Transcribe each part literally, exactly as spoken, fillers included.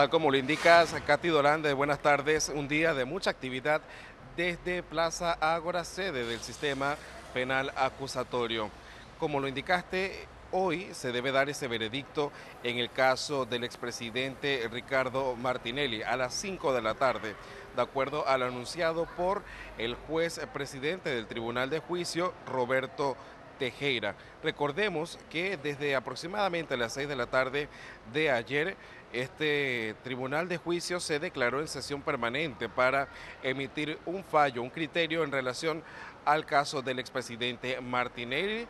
Tal como lo indicas, Cati Dolan, de buenas tardes, un día de mucha actividad desde Plaza Ágora, sede del sistema penal acusatorio. Como lo indicaste, hoy se debe dar ese veredicto en el caso del expresidente Ricardo Martinelli a las cinco de la tarde, de acuerdo a lo anunciado por el juez presidente del Tribunal de Juicio, Roberto Tejera. Recordemos que desde aproximadamente las seis de la tarde de ayer, este Tribunal de Juicio se declaró en sesión permanente para emitir un fallo, un criterio en relación al caso del expresidente Martinelli,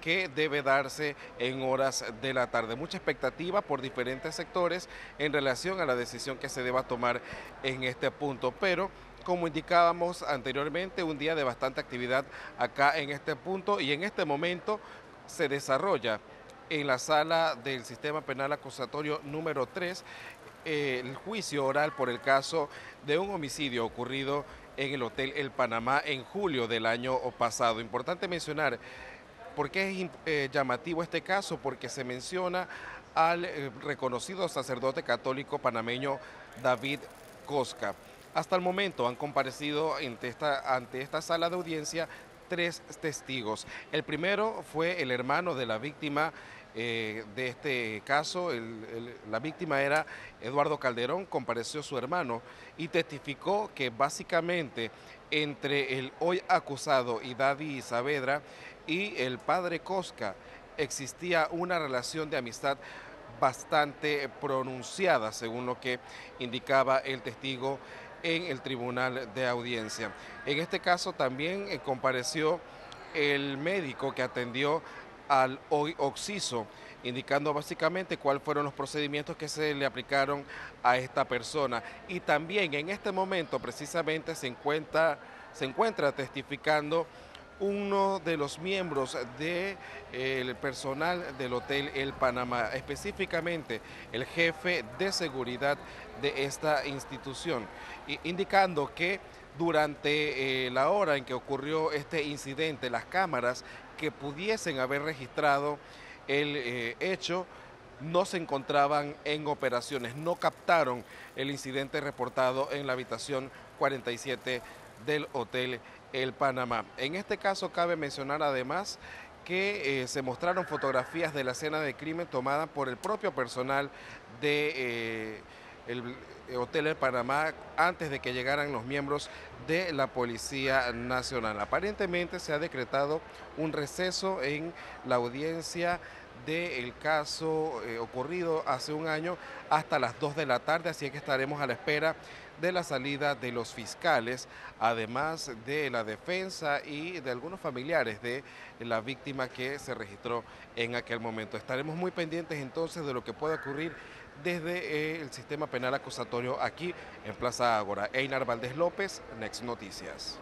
que debe darse en horas de la tarde. Mucha expectativa por diferentes sectores en relación a la decisión que se deba tomar en este punto, pero como indicábamos anteriormente, un día de bastante actividad acá en este punto, y en este momento se desarrolla en la sala del sistema penal acusatorio número tres eh, el juicio oral por el caso de un homicidio ocurrido en el Hotel El Panamá en julio del año pasado. Importante mencionar, ¿por qué es eh, llamativo este caso? Porque se menciona al eh, reconocido sacerdote católico panameño David Cosca. Hasta el momento han comparecido ante esta, ante esta sala de audiencia tres testigos. El primero fue el hermano de la víctima eh, de este caso. El, el, la víctima era Eduardo Calderón, compareció su hermano y testificó que básicamente entre el hoy acusado y David Saavedra y el padre Cosca existía una relación de amistad bastante pronunciada, según lo que indicaba el testigo en el tribunal de audiencia. En este caso también compareció el médico que atendió al hoy occiso, indicando básicamente cuáles fueron los procedimientos que se le aplicaron a esta persona. Y también en este momento precisamente se encuentra, se encuentra testificando uno de los miembros del eh, personal del Hotel El Panamá, específicamente el jefe de seguridad de esta institución, e indicando que durante eh, la hora en que ocurrió este incidente, las cámaras que pudiesen haber registrado el eh, hecho no se encontraban en operaciones, no captaron el incidente reportado en la habitación cuarenta y siete del Hotel El Panamá. En este caso cabe mencionar además que eh, se mostraron fotografías de la escena de crimen tomadas por el propio personal de eh, el Hotel El Panamá antes de que llegaran los miembros de la Policía Nacional. Aparentemente se ha decretado un receso en la audiencia del caso eh, ocurrido hace un año hasta las dos de la tarde, así que estaremos a la espera de la salida de los fiscales, además de la defensa y de algunos familiares de la víctima que se registró en aquel momento. Estaremos muy pendientes entonces de lo que pueda ocurrir desde el sistema penal acusatorio aquí en Plaza Ágora. Einar Valdés López, Next Noticias.